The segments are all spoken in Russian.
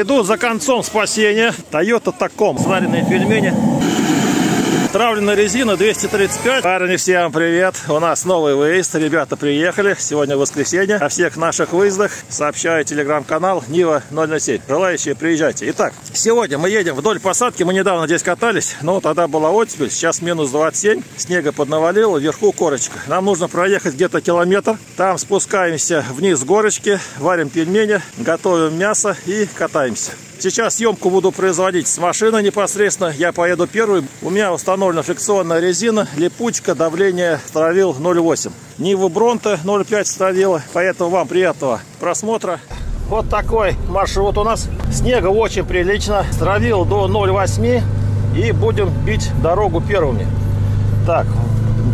иду за концом спасения. Toyota Такома. Сваренные пельмени. Травленная резина 235. Парни, всем привет! У нас новый выезд. Ребята приехали. Сегодня воскресенье. О всех наших выездах сообщаю телеграм-канал Нива 007. Желающие, приезжайте. Итак, сегодня мы едем вдоль посадки. Мы недавно здесь катались, но тогда была оттепель. Сейчас минус 27. Снега поднавалило. Вверху корочка. Нам нужно проехать где-то километр. Там спускаемся вниз с горочки. Варим пельмени. Готовим мясо и катаемся. Сейчас съемку буду производить с машины непосредственно. Я поеду первый. У меня установлена фрикционная резина, липучка, давление стравил 0,8. Нива Бронто 0,5 стравила. Поэтому вам приятного просмотра. Вот такой маршрут у нас. Снега очень прилично. Стравил до 0,8 и будем бить дорогу первыми. Так,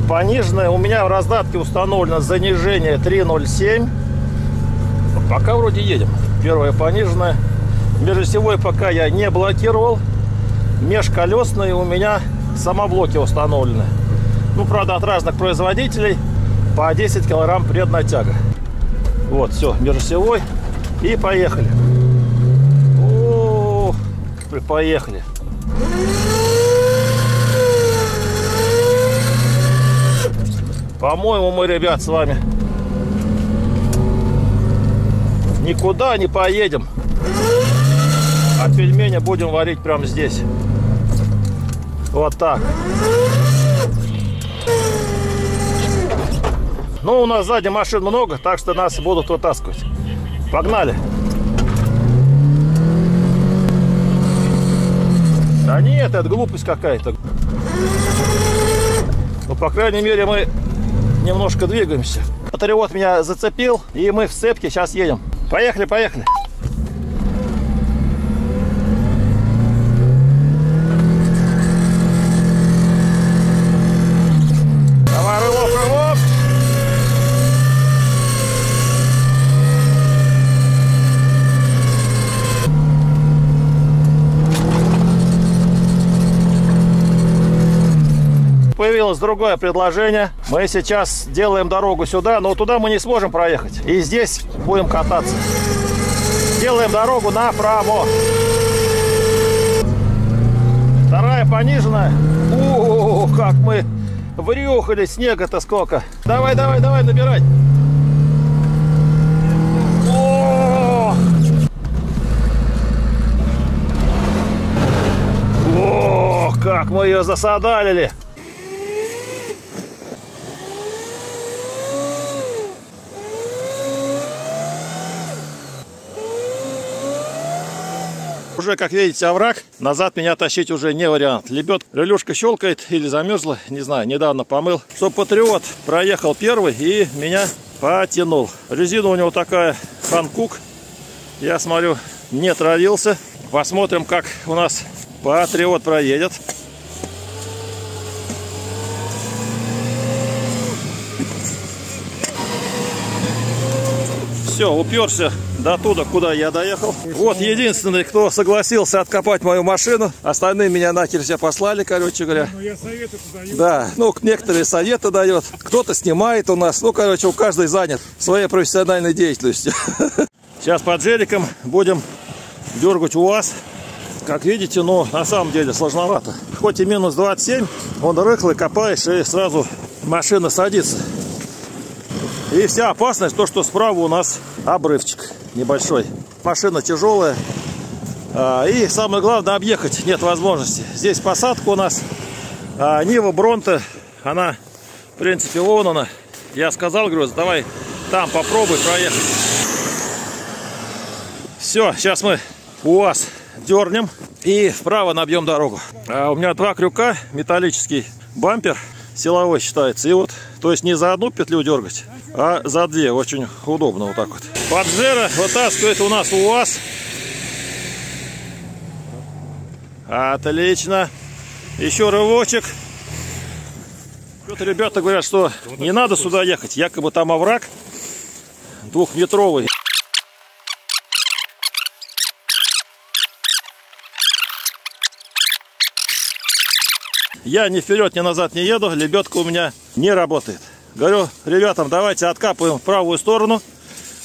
пониженная. У меня в раздатке установлено занижение 3,07. Пока вроде едем. Первая пониженная. Межосевой пока я не блокировал. Межколесные у меня самоблоки установлены. Ну, правда, от разных производителей по 10 килограмм предная тяга. Вот, все, межосевой. И поехали. О, поехали. По-моему, мы, ребят, с вами никуда не поедем. А пельмени будем варить прямо здесь. Вот так. Ну, у нас сзади машин много, так что нас будут вытаскивать. Погнали. Да нет, это глупость какая-то. Ну, по крайней мере, мы немножко двигаемся. Патриот меня зацепил, и мы в цепке сейчас едем. Поехали, поехали. Появилось другое предложение. Мы сейчас делаем дорогу сюда, но туда мы не сможем проехать. И здесь будем кататься. Делаем дорогу направо. Вторая пониженная. О, как мы врюхали. Снега-то сколько. Давай, давай, давай, набирай. О, как мы ее засадалили. Уже, как видите, овраг. Назад меня тащить уже не вариант. Лебед, релюшка щелкает или замерзла, не знаю, недавно помыл. Что Патриот проехал первый и меня потянул. Резина у него такая, Ханкук. Я смотрю, не травился. Посмотрим, как у нас Патриот проедет. Все, уперся до туда, куда я доехал. Вот единственный, кто согласился откопать мою машину. Остальные меня нахер все послали, короче говоря. Ну, я советы даю. Да, ну, некоторые советы дает. Кто-то снимает у нас. Ну, короче, у каждой занят своей профессиональной деятельностью. Сейчас под Паджериком будем дергать УАЗ. Как видите, ну, на самом деле сложновато. Хоть и минус 27, он рыхлый, копаешь, и сразу машина садится. И вся опасность, то что справа у нас обрывчик небольшой. Машина тяжелая. И самое главное, объехать нет возможности. Здесь посадка у нас. Нива Бронто, она в принципе вон она. Я сказал, говорю, давай там попробуй проехать. Все, сейчас мы УАЗ дернем и вправо набьем дорогу. У меня два крюка, металлический бампер. Силовой считается. И вот, то есть не за одну петлю дергать, а за две. Очень удобно вот так вот. Паджеро вытаскивает у нас УАЗ. Отлично. Еще рывочек. Что-то ребята говорят, что не надо сюда ехать. Якобы там овраг двухметровый. Я ни вперед, ни назад не еду, лебедка у меня не работает. Говорю ребятам, давайте откапываем в правую сторону,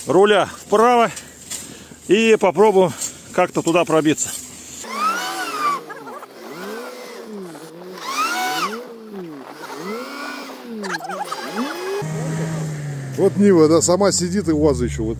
руля вправо и попробуем как-то туда пробиться. Вот Нива, да, сама сидит и УАЗ еще вот.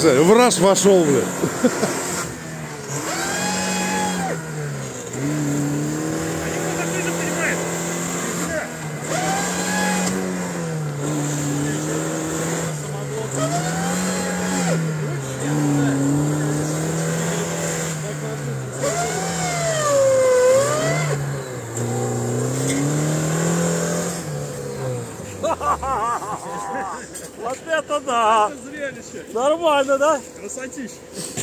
В раз вошел, блядь. Вот это да! Это зрелище! Нормально, да? Красотища!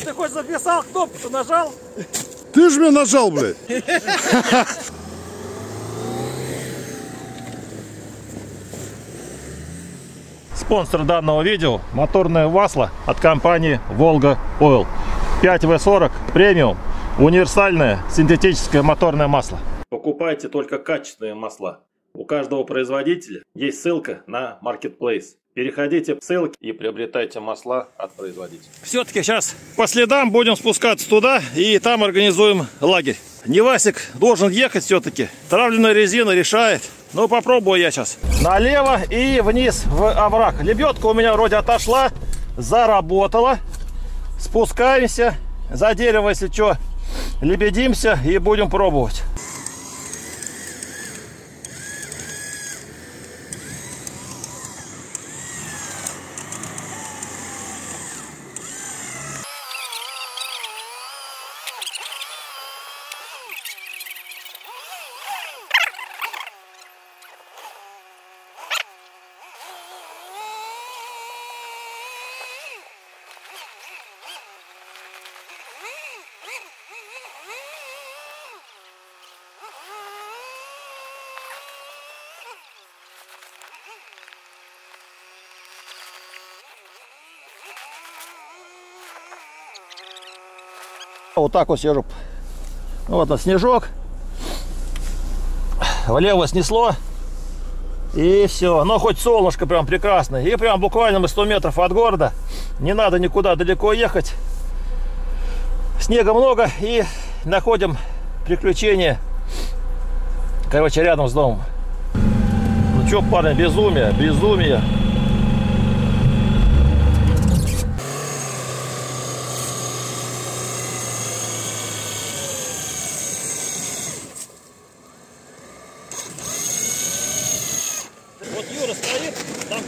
Ты хоть записал кнопку-то, нажал? Ты же меня нажал, блядь! Спонсор данного видео — моторное масло от компании Volga Oil. 5В40 премиум, универсальное синтетическое моторное масло. Покупайте только качественные масла. У каждого производителя есть ссылка на маркетплейс. Переходите по ссылке и приобретайте масла от производителя. Все-таки сейчас по следам будем спускаться туда и там организуем лагерь. Невасик должен ехать все-таки. Травленная резина решает. Ну попробую я сейчас. Налево и вниз в овраг. Лебедка у меня вроде отошла, заработала. Спускаемся, за дерево, если что, лебедимся и будем пробовать. Вот так вот сижу. Вот он, снежок. Влево снесло. И все. Но хоть солнышко прям прекрасно. И прям буквально мы 100 метров от города. Не надо никуда далеко ехать. Снега много. И находим приключения. Короче, рядом с домом. Ну что, парни, безумие, безумие.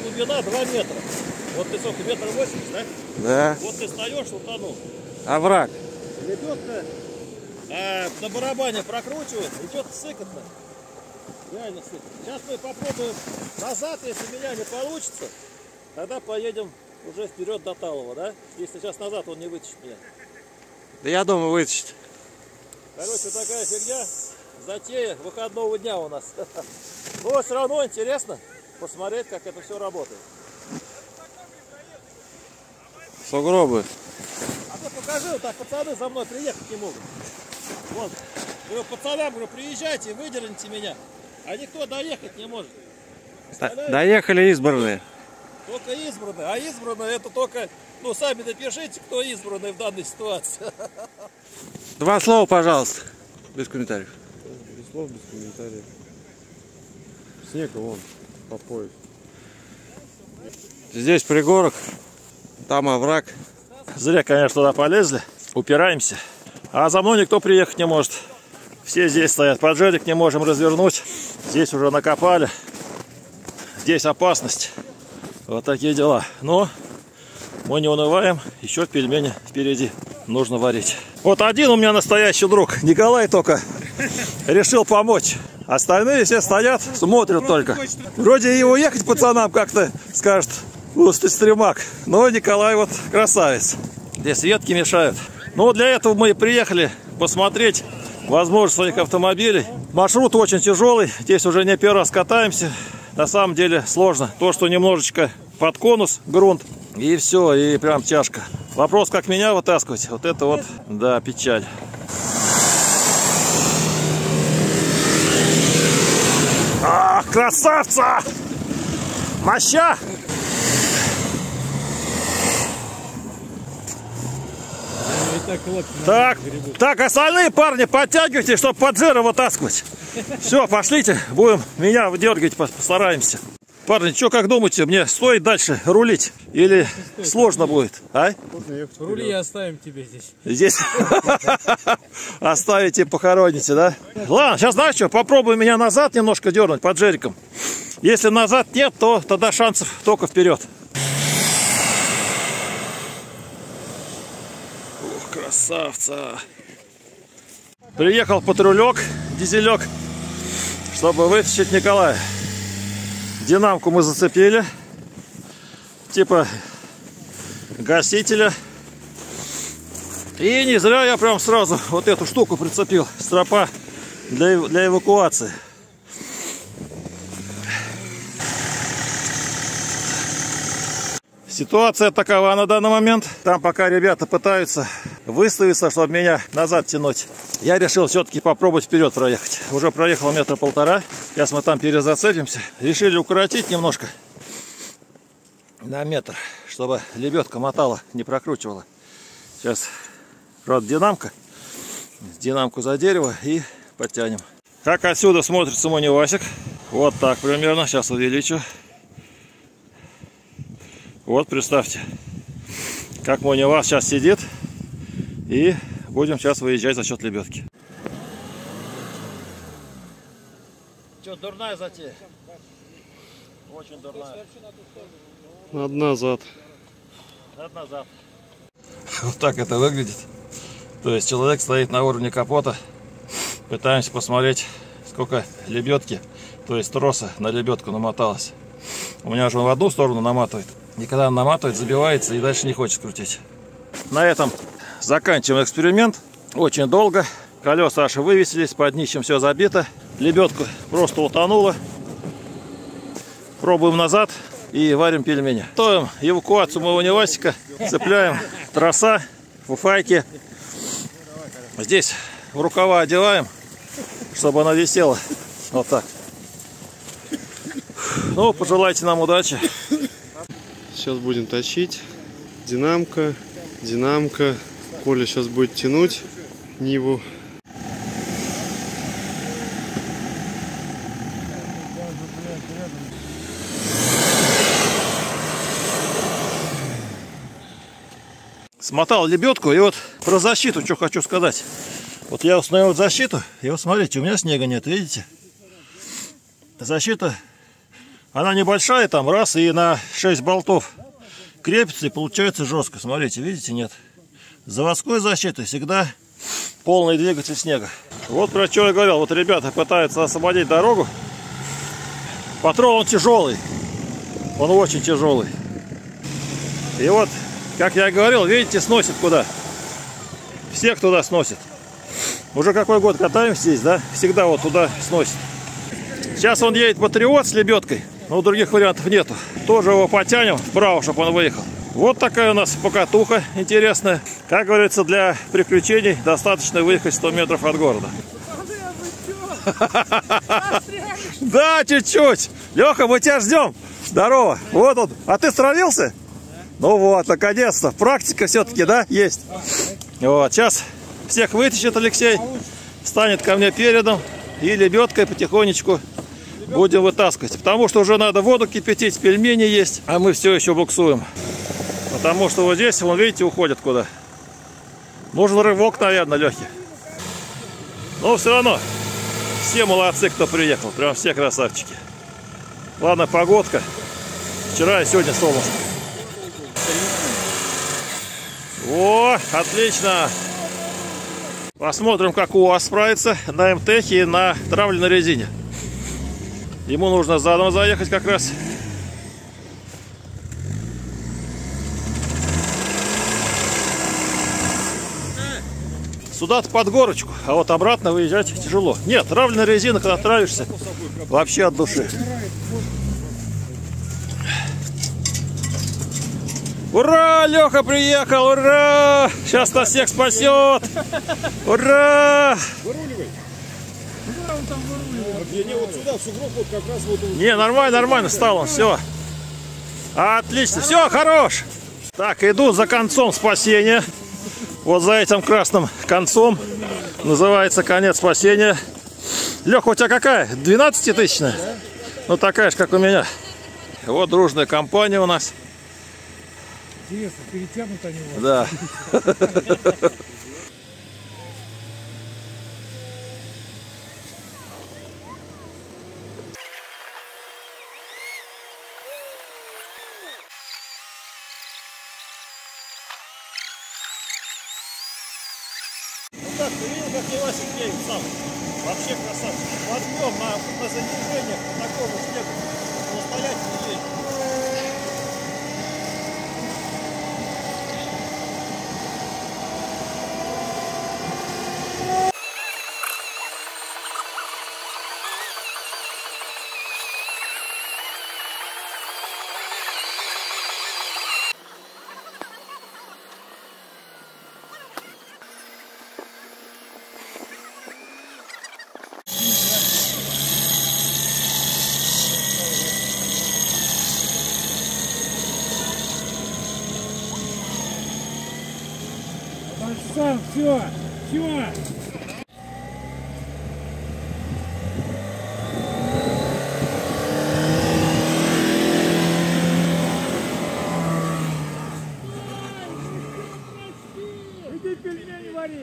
Глубина 2 метра. Вот ты сколько, метр 80, да? Да. Вот ты встаешь, утонул. А враг? Лебедка на барабане прокручивает, идет сыкотно. Реально сыкотно. Сейчас мы попробуем назад, если меня не получится, тогда поедем уже вперед до Талова, да? Если сейчас назад, он не вытащит меня. Да я думаю, вытащит. Короче, такая фигня, затея выходного дня у нас. Но все равно интересно посмотреть, как это все работает. Сугробы. А ты покажи, вот так пацаны за мной приехать не могут. Вот. Говорю, пацанам, говорю, приезжайте, выдерните меня. А никто доехать не может. Доехали избранные. Только избранные. А избранные — это только... Ну, сами напишите, кто избранный в данной ситуации. Два слова, пожалуйста. Без комментариев. Без слов, без комментариев. Снег вон. По пояс. Здесь пригорок, там овраг. Зря, конечно, туда полезли. Упираемся. А за мной никто приехать не может. Все здесь стоят. Паджерик не можем развернуть. Здесь уже накопали. Здесь опасность. Вот такие дела. Но мы не унываем, еще пельмени впереди нужно варить. Вот один у меня настоящий друг, Николай, только решил помочь. Остальные все стоят, смотрят только. Вроде и уехать пацанам как-то, скажет, ты стремак. Но Николай вот красавец. Здесь ветки мешают. Ну, для этого мы и приехали посмотреть возможность своих автомобилей. Маршрут очень тяжелый, здесь уже не первый раз катаемся. На самом деле сложно. То, что немножечко под конус грунт, и все, и прям тяжко. Вопрос, как меня вытаскивать, вот это вот, да, печаль. Ах, красавца! Моща! Так, остальные парни, подтягивайте, чтобы Паджеро вытаскивать. Все, пошлите, будем меня выдергивать, постараемся. Парни, что как думаете, мне стоит дальше рулить? Или сложно будет? А? Рули оставим тебе здесь. Здесь? Оставите, похороните, да? Ладно, сейчас знаешь что, попробуй меня назад немножко дернуть Паджериком. Если назад нет, то тогда шансов только вперед. Ох, красавца! Приехал патрулек, дизелек, чтобы вытащить Николая. Динамку мы зацепили, типа гасителя. И не зря я прям сразу вот эту штуку прицепил. Стропа для эвакуации. Ситуация такова на данный момент. Там пока ребята пытаются выставиться, чтобы меня назад тянуть. Я решил все-таки попробовать вперед проехать. Уже проехал метра полтора. Сейчас мы там перезацепимся. Решили укоротить немножко на метр, чтобы лебедка мотала, не прокручивала. Сейчас, правда, динамка. Динамку за дерево и подтянем. Как отсюда смотрится мой Нивасик. Вот так примерно. Сейчас увеличу. Вот представьте, как мой Нива сейчас сидит, и будем сейчас выезжать за счет лебедки. Что, дурная затея? Очень дурная. Надо назад. Надо назад. Вот так это выглядит. То есть человек стоит на уровне капота. Пытаемся посмотреть, сколько лебедки, то есть троса на лебедку намоталось. У меня же он в одну сторону наматывает. И когда он наматывает, забивается и дальше не хочет крутить. На этом заканчиваем эксперимент. Очень долго. Колеса аж вывесились, под днищем все забито. Лебедка просто утонула. Пробуем назад и варим пельмени. Готовим эвакуацию моего Нивасика. Цепляем троса, фуфайки. Здесь в рукава одеваем, чтобы она висела. Вот так. Ну, пожелайте нам удачи. Сейчас будем тащить. Динамка, динамка. Коля сейчас будет тянуть Ниву. Смотал лебедку, и вот про защиту что хочу сказать. Вот я установил защиту, и вот смотрите, у меня снега нет, видите? Защита... Она небольшая, там раз и на 6 болтов крепится и получается жестко. Смотрите, видите, нет. С заводской защитой всегда полный двигатель снега. Вот про что я говорил. Вот ребята пытаются освободить дорогу. Патрон он тяжелый. Он очень тяжелый. И вот, как я и говорил, видите, сносит куда. Всех туда сносит. Уже какой год катаемся здесь, да? Всегда вот туда сносит. Сейчас он едет Патриот с лебедкой. Но других вариантов нету. Тоже его потянем вправо, чтобы он выехал. Вот такая у нас покатуха интересная. Как говорится, для приключений достаточно выехать 100 метров от города. Да, чуть-чуть. Леха, мы тебя ждем. Здорово. Вот он. А ты стравился? Ну вот, наконец-то. Практика все-таки, да, есть. Вот, сейчас всех вытащит Алексей. Станет ко мне передом. И лебедкой потихонечку будем вытаскивать, потому что уже надо воду кипятить, пельмени есть, а мы все еще буксуем. Потому что вот здесь, вон, видите, уходит куда. Нужен рывок, наверное, легкий. Но все равно, все молодцы, кто приехал, прям все красавчики. Ладно, погодка, Вчера и сегодня солнышко. О, отлично. Посмотрим, как УАЗ справится на МТХе и на травленной резине. Ему нужно задом заехать как раз. Сюда-то под горочку, а вот обратно выезжать тяжело. Нет, травленная резина, когда травишься, вообще от души. Ура! Леха приехал! Ура! Сейчас нас всех спасет! Ура! Выруливай! Куда он там выруливает? Не, вот сюда, в сугроб, вот как раз вот... Не, нормально, нормально стало, все. Отлично, все, хорош! Так, иду за концом спасения. Вот за этим красным концом называется конец спасения. Леха, у тебя какая? 12-тысячная? Ну такая же, как у меня. Вот дружная компания у нас. Интересно, перетянут они у вас? Да. Вообще красавчик. Подъем на занижениях на таком успеху самостоятельно едет. Все, все.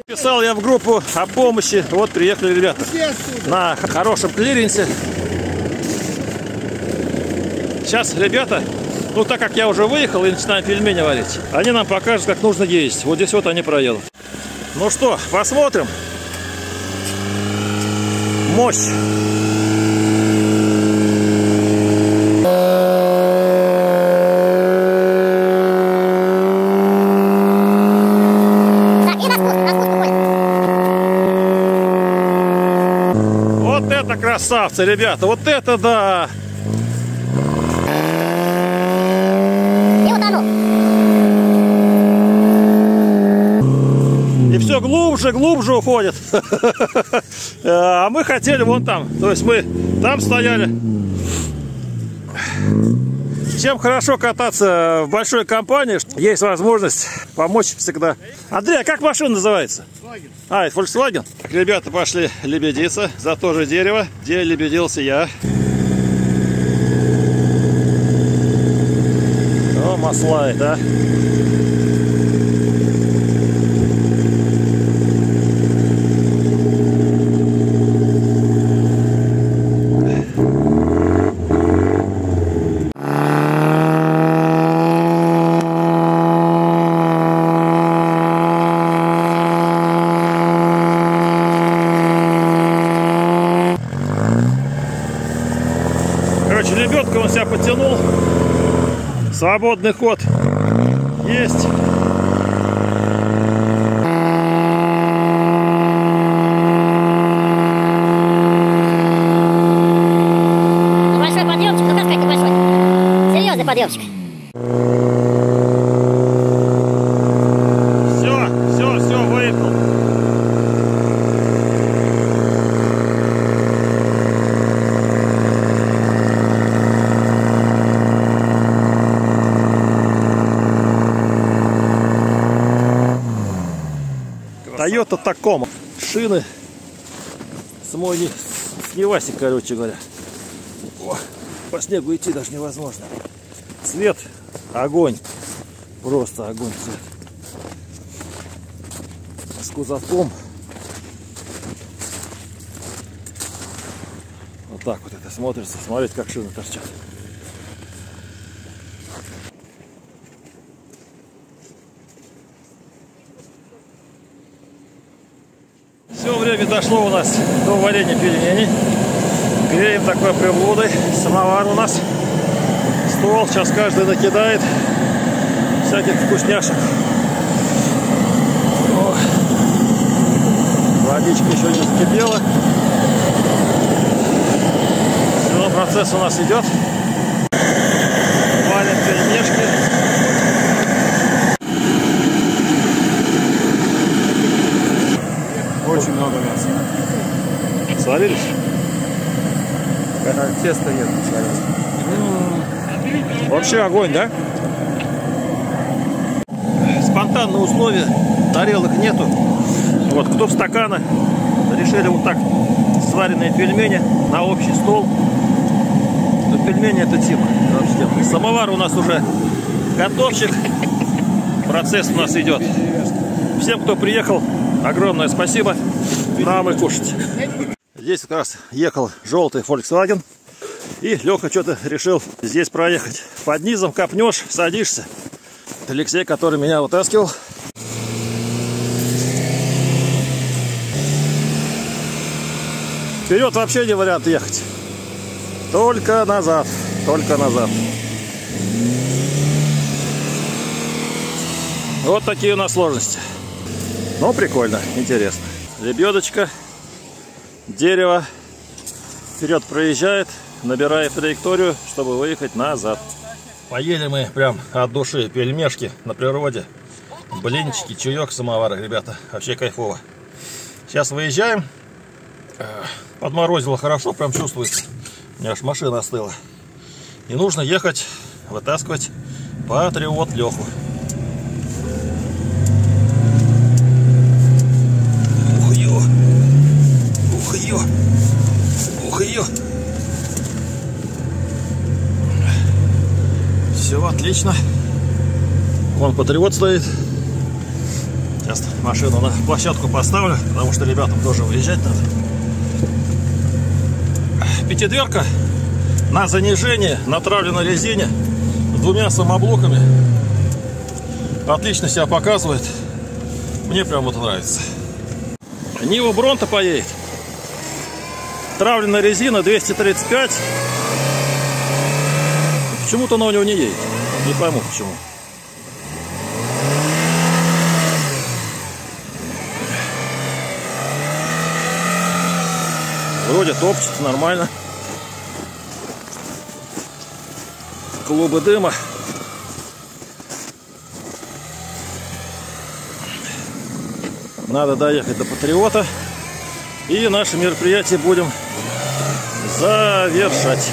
Писал я в группу о помощи. Вот приехали ребята на хорошем клиренсе. Сейчас, ребята, ну так как я уже выехал и начинаю пельмени варить, они нам покажут, как нужно есть. Вот здесь вот они проедут. Ну что, посмотрим. Мощь. Вот это красавцы, ребята. Вот это да. Глубже, глубже уходит. А мы хотели вон там. То есть мы там стояли. Чем хорошо кататься в большой компании, есть возможность помочь всегда. Андрей, а как машина называется? А, это Volkswagen. Так, ребята пошли лебедиться за то же дерево, где лебедился я. О, масла это. Лебедка он себя потянул. Свободный ход есть. Небольшой подъемчик, ну как сказать небольшой? Серьезный подъемчик. Toyota Такома. Шины с Невасик, короче говоря. О, по снегу идти даже невозможно. Цвет огонь. Просто огонь цвет. С кузовком. Вот так вот это смотрится. Смотрите, как шины торчат. время дошло у нас до варенья пельменей. Греем такой приблудой. Самовар у нас. Стол. Сейчас каждый накидает всяких вкусняшек. О. Водичка еще не вскипела. Все, процесс у нас идет. Валим пельмешки. Очень много мяса. Сварились? Когда тесто нет, сварилось. Вообще огонь, да? Спонтанные условия. Тарелок нету. Вот, кто в стаканы, решили вот так сваренные пельмени на общий стол. Но пельмени — это тема. Самовар у нас уже готовчик. Процесс у нас идет. Всем, кто приехал, огромное спасибо. Нам и кушать. Здесь как раз ехал желтый Volkswagen. И Леха что-то решил здесь проехать. Под низом копнешь, садишься. Это Алексей, который меня вытаскивал. Вперед вообще не вариант ехать. Только назад. Только назад. Вот такие у нас сложности. Ну, прикольно, интересно. Лебедочка, дерево, вперед проезжает, набирает траекторию, чтобы выехать назад. Поели мы прям от души пельмешки на природе. Блинчики, чаек, самовар, ребята, вообще кайфово. Сейчас выезжаем. Подморозило хорошо, прям чувствуется. У меня аж машина остыла. И нужно ехать, вытаскивать Патриот Леху. Ух, ее! Все отлично. Вон Патриот стоит. Сейчас машину на площадку поставлю, потому что ребятам тоже выезжать надо. Пятидверка на занижении, на травленной резине, с двумя самоблоками. Отлично себя показывает. Мне прям вот нравится. Нива Бронто поедет. Травленная резина 235. Почему-то она у него не едет. Не пойму почему. Вроде топчется нормально. Клубы дыма. Надо доехать до Патриота. И наше мероприятие будем завершать.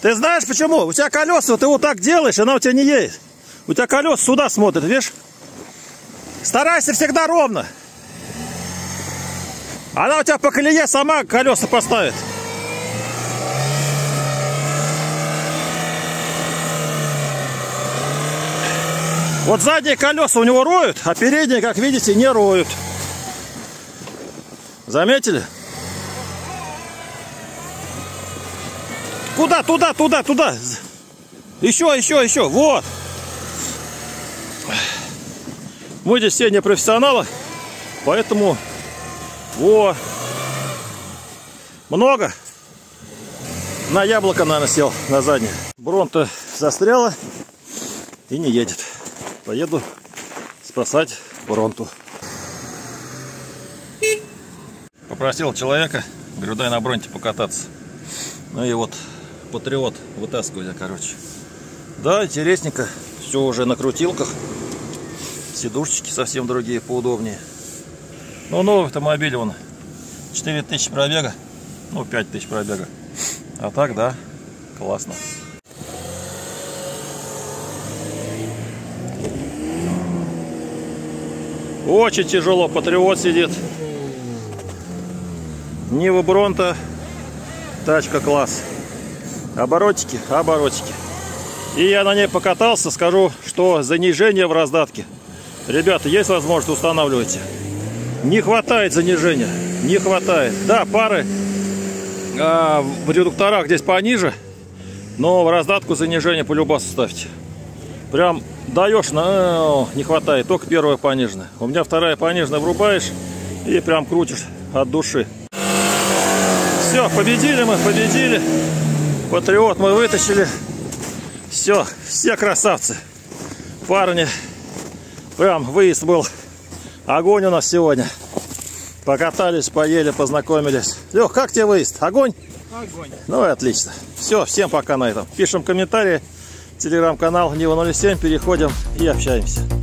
Ты знаешь почему? У тебя колеса, ты вот так делаешь, она у тебя не едет. У тебя колеса сюда смотрят, видишь? Старайся всегда ровно. Она у тебя по колее сама колеса поставит. Вот задние колеса у него роют, а передние, как видите, не роют. Заметили? Куда? Туда, туда, туда. Еще, еще, еще. Вот. Мы здесь все не профессионалы, поэтому... Во. Много. На яблоко, наверное, сел, на заднее. Бронто застряла и не едет. Поеду спасать Бронту. Попросил человека, говорю, дай на Бронте покататься. Ну и вот Патриот вытаскиваю я, короче. Да, интересненько. Все уже на крутилках. Сидушечки совсем другие, поудобнее. Ну, новый автомобиль, он 4000 пробега. Ну, 5000 пробега. А так, да, классно. Очень тяжело Патриот сидит. Нива Бронто, тачка класс. Оборотики, оборотики. И я на ней покатался, скажу, что занижение в раздатке. Ребята, есть возможность, устанавливайте. Не хватает занижения, не хватает. Да, пары в редукторах здесь пониже, но в раздатку занижение полюбасу ставьте. Прям даешь, не хватает, только первая пониженная. У меня вторая пониженная, врубаешь и прям крутишь. от души. Все, победили мы, победили. Патриот мы вытащили. Все, все красавцы. Парни, прям выезд был. Огонь у нас сегодня. Покатались, поели, познакомились. Лех, как тебе выезд? Огонь? Огонь. Ну и отлично. Все, всем пока на этом. Пишем комментарии. Телеграм-канал Нива 007. Переходим и общаемся.